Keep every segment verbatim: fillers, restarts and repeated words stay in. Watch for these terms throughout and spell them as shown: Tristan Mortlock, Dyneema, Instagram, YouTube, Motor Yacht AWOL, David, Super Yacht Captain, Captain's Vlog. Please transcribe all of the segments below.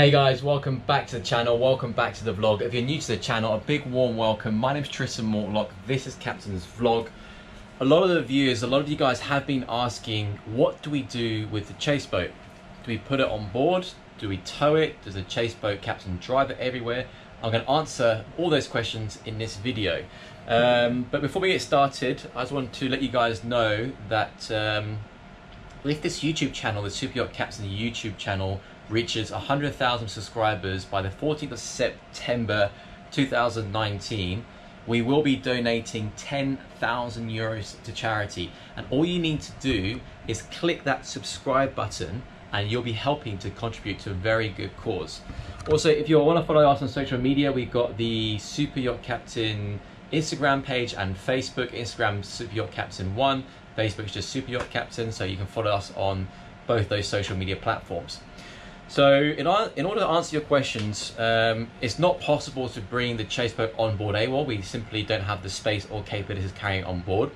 Hey guys, welcome back to the channel, welcome back to the vlog. If you're new to the channel, a big warm welcome. My name is Tristan Mortlock, this is Captain's Vlog. A lot of the viewers, a lot of you guys have been asking, what do we do with the chase boat? Do we put it on board? Do we tow it? Does the chase boat captain drive it everywhere? I'm going to answer all those questions in this video. Um, but before we get started, I just want to let you guys know that um, if this YouTube channel, the Super Yacht Captain YouTube channel, reaches one hundred thousand subscribers by the fourteenth of September two thousand nineteen, we will be donating ten thousand euros to charity. And all you need to do is click that subscribe button and you'll be helping to contribute to a very good cause. Also, if you want to follow us on social media, we've got the Super Yacht Captain Instagram page and Facebook. Instagram Super Yacht Captain one, Facebook's just Super Yacht Captain, so you can follow us on both those social media platforms. So in, in order to answer your questions, um, it's not possible to bring the chase boat on board AWOL. We simply don't have the space or capabilities carrying it on board.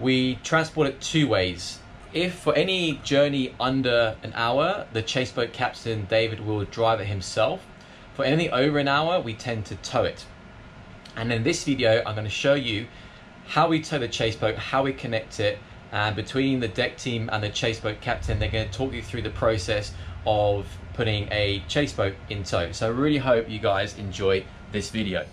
We transport it two ways. If for any journey under an hour, the chase boat captain David will drive it himself. For anything over an hour, we tend to tow it. And in this video, I'm going to show you how we tow the chase boat, how we connect it, and between the deck team and the chase boat captain, they're going to talk you through the process of putting a chase boat in tow. So I really hope you guys enjoy this video.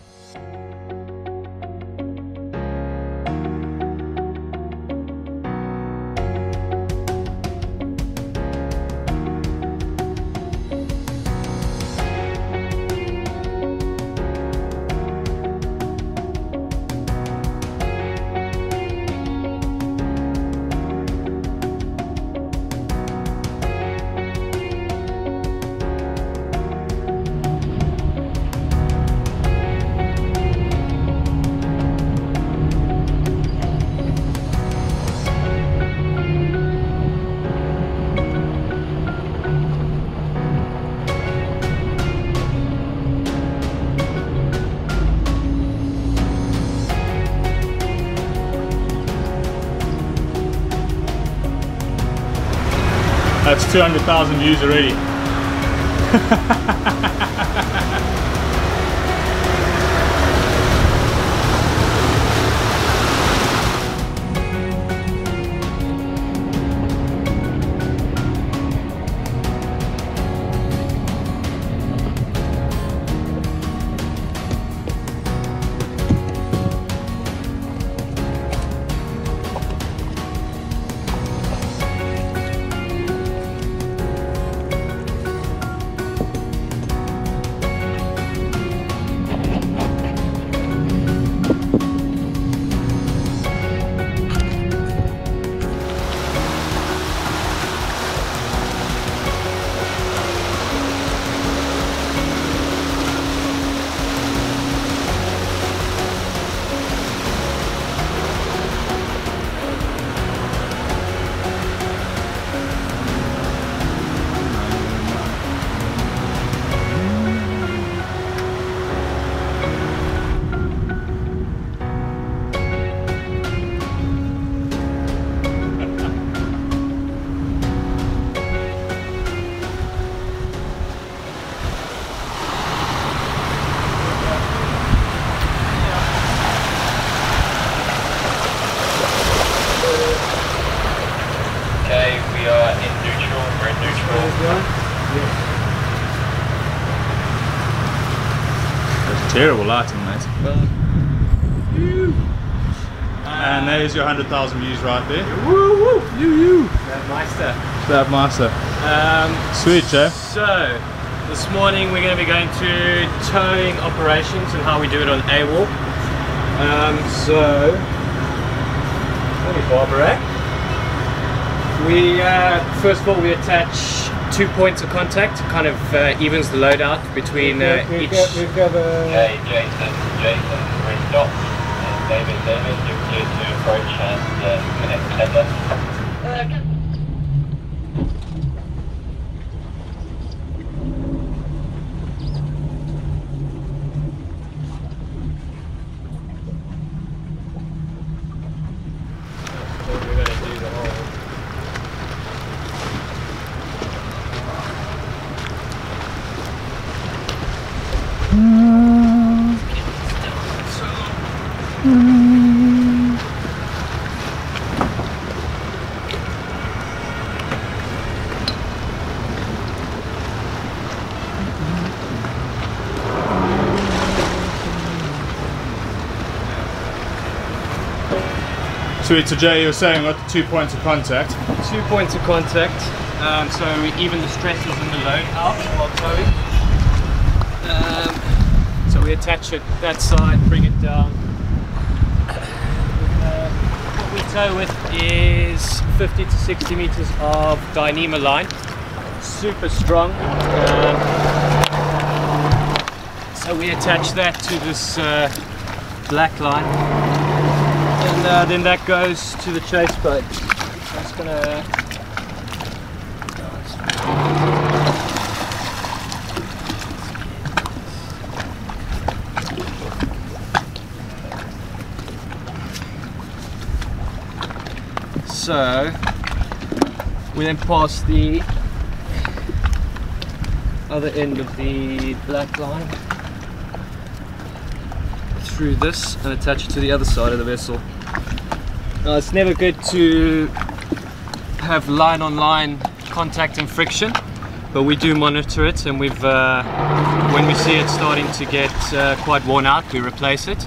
That's two hundred thousand views already. Terrible lighting, mate. And there's your one hundred thousand views right there. Woo, woo, you, you. That Meister. That Meister. Um, Sweet, Joe. So, this morning we're going to be going to towing operations and how we do it on AWOL. Um, so, hey Barbara. We, uh, first of all, we attach two points of contact, kind of uh, evens the load out between uh, we've each. Got, we've got a... Okay, Jason, Jason, red dot, and David, David, you're clear to approach and uh, connect tether. Okay. So today you were saying about the two points of contact. Two points of contact, um, so we even the stresses and the load out while towing. Um, so we attach it that side, bring it down. Uh, what we tow with is fifty to sixty meters of Dyneema line. Super strong. Um, so we attach that to this uh, black line. And uh, then that goes to the chase boat. That's gonna. So we then pass the other end of the black line through this and attach it to the other side of the vessel. Uh, it's never good to have line on line contact and friction, but we do monitor it, and we've uh, when we see it starting to get uh, quite worn out, we replace it.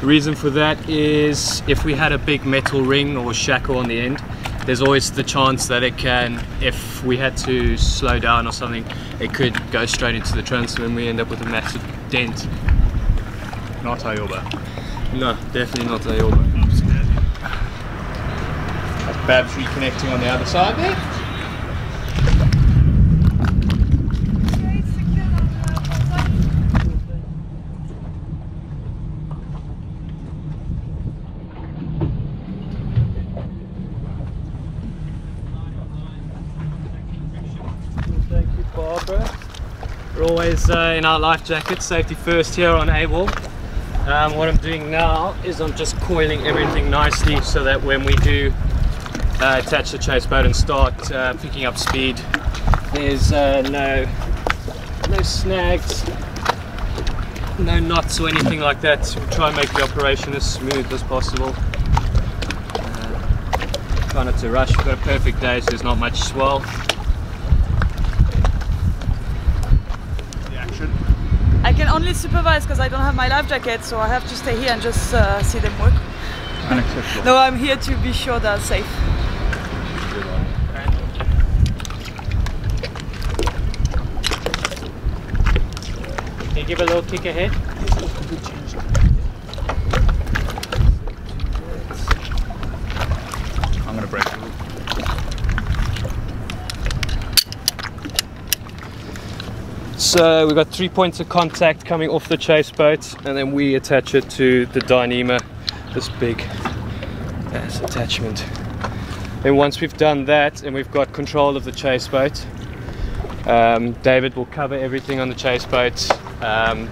The reason for that is if we had a big metal ring or shackle on the end, there's always the chance that it can, if we had to slow down or something, it could go straight into the transom and we end up with a massive dent. Not Ayoba. No, definitely not Ayoba. Babs reconnecting on the other side there. Thank you, Barbara. We're always uh, in our life jackets, safety first here on AWOL. Um, what I'm doing now is I'm just coiling everything nicely so that when we do Uh, attach the chase boat and start uh, picking up speed, there's uh, no no snags, no knots or anything like that. So we'll try and make the operation as smooth as possible. Uh, try not to rush. We've got a perfect day, so there's not much swell. The action. I can only supervise because I don't have my life jacket, so I have to stay here and just uh, see them work. Unacceptable. No, I'm here to be sure they're safe. Give a little kick ahead. I'm going to break the loop. So we've got three points of contact coming off the chase boat, and then we attach it to the Dyneema, this big as attachment. And once we've done that and we've got control of the chase boat, um, David will cover everything on the chase boat. Um,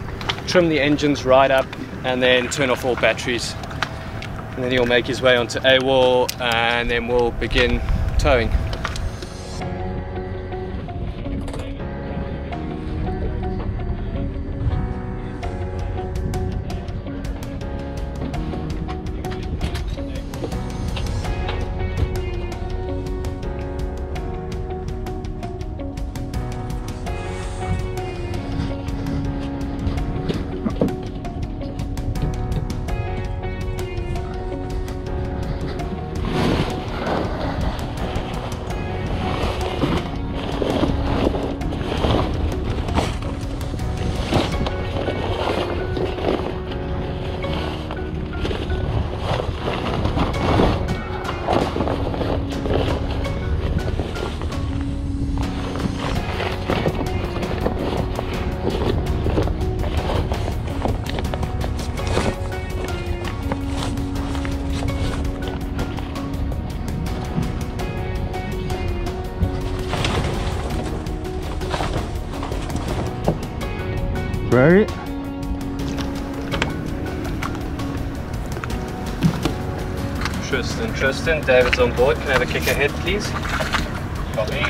trim the engines right up and then turn off all batteries, and then he'll make his way onto AWOL and then we'll begin towing. Right. Tristan, Tristan, David's on board. Can I have a kick ahead, please? Copy.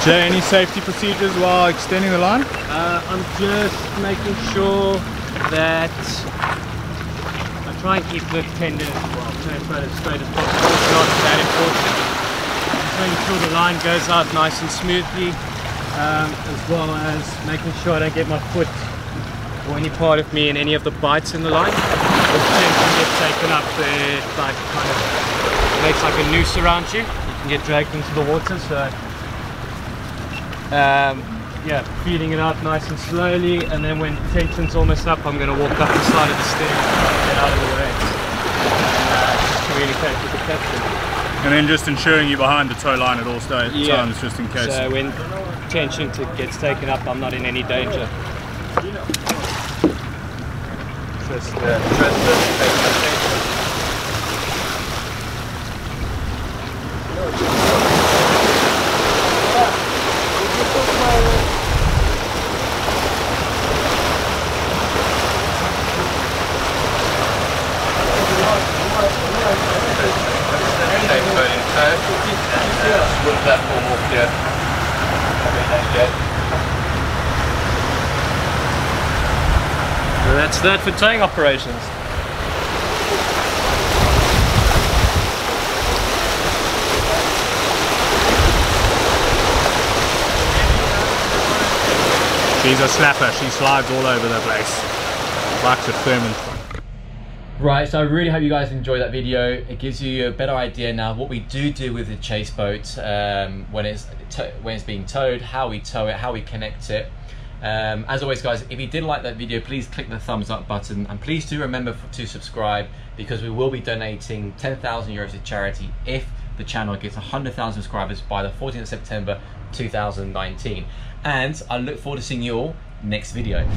Jay, any safety procedures while extending the line? Uh, I'm just making sure that I try and keep the tendon as well, so it's about as straight as possible. It's not that important. Just making sure the line goes out nice and smoothly, um, as well as making sure I don't get my foot or any part of me in any of the bites in the line. If the tendon gets taken up, it like, kind of makes like a noose around you. You can get dragged into the water. So. Um, yeah, feeding it out nice and slowly, and then when tension's almost up, I'm going to walk up the side of the stairs and get out of the way and uh, just communicate with the captain. And then just ensuring you're behind the tow line at all times, yeah. Just in case. So when tension gets taken up, I'm not in any danger. Just, uh, So that's that for towing operations. She's a snapper, she slides all over the place. Like the Furman. Right, so I really hope you guys enjoyed that video. It gives you a better idea now what we do do with the chase boat um, when, it's when it's being towed, how we tow it, how we connect it. Um, as always guys, if you did like that video, please click the thumbs up button, and please do remember to subscribe, because we will be donating ten thousand euros to charity if the channel gets one hundred thousand subscribers by the fourteenth of September two thousand nineteen. And I look forward to seeing you all next video.